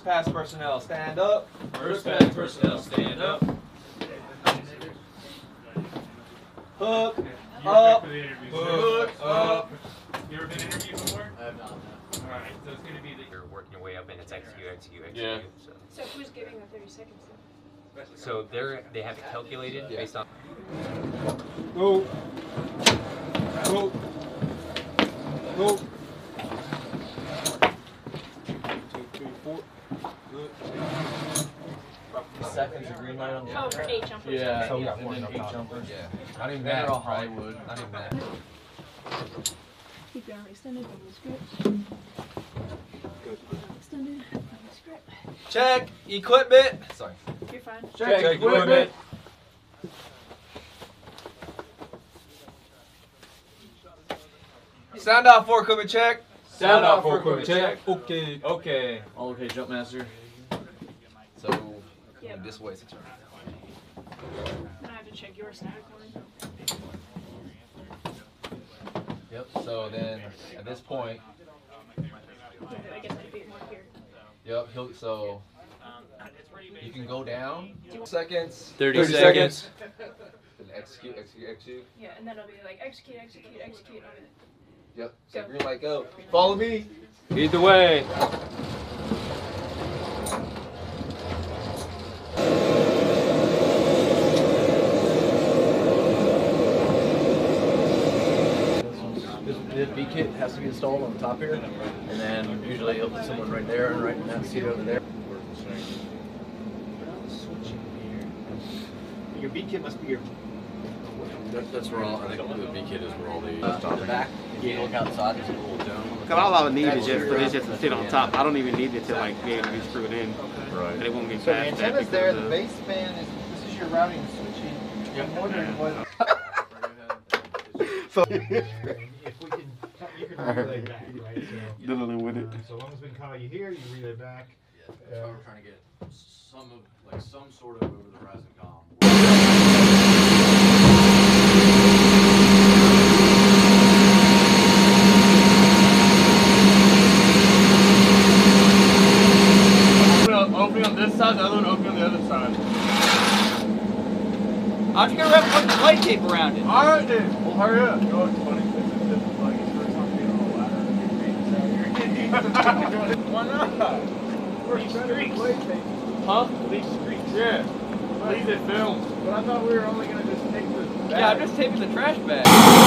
First pass personnel, stand up. First pass personnel, stand up. Hook up. Hook up. You ever been interviewed before? I have not. All right, so it's going to be that you're working your way up, and it's XQ. Yeah. So who's giving the 30 seconds? So they have it calculated based on. Go. Go. Go. 2, 3, 4. Good. Seconds of green light on the jumper. Oh, for 8 jumpers. Yeah. So we got 1 and 8 jumpers. Yeah. Not even that. Hollywood. Not even that. Keep your arm extended on the script. Good. Extended on the script. Check equipment. Sorry. You're fine. Check equipment. Sound off for equipment check. Sound off for equipment check. Okay. Okay. All okay, jump master. So, yeah. This way. Then I have to check your static one. Yep. So then, at this point. I guess I'd be more here. Yep. He'll, so, you can go down. 2 seconds. 30 seconds. And execute. Yeah, and then it'll be like execute. Yep. So green light, go. Follow me. Lead the way. The V-kit has to be installed on the top here, and then usually you'll put someone right there and right in that seat over there. Your V-kit must be your... That's where all, I think the V-kit is where all the back. Yeah, look outside, there's a little dome. Because all I would need is just for this just to sit on top. I don't even need it to like be able to be screwed in. Right. And it won't be fast. So the antenna's there, the baseband is, this is your routing and switching. Yeah. I'm wondering what... So... If we can, you can relay back, right? So, dealing with it. So long as we can call you here, you relay back. Yeah, that's why we're trying to get some of, like, some sort of over the horizon comm. Opening on this side, the other one opening on the other side. I'm just gonna wrap the light tape around it. Alright dude, well hurry up. You're like 20 ladder. Why not? Leave streaks. Huh? Leave streaks. Yeah. Leave it filmed. But I thought we were only gonna just take the... Yeah, I'm just taping the trash bag.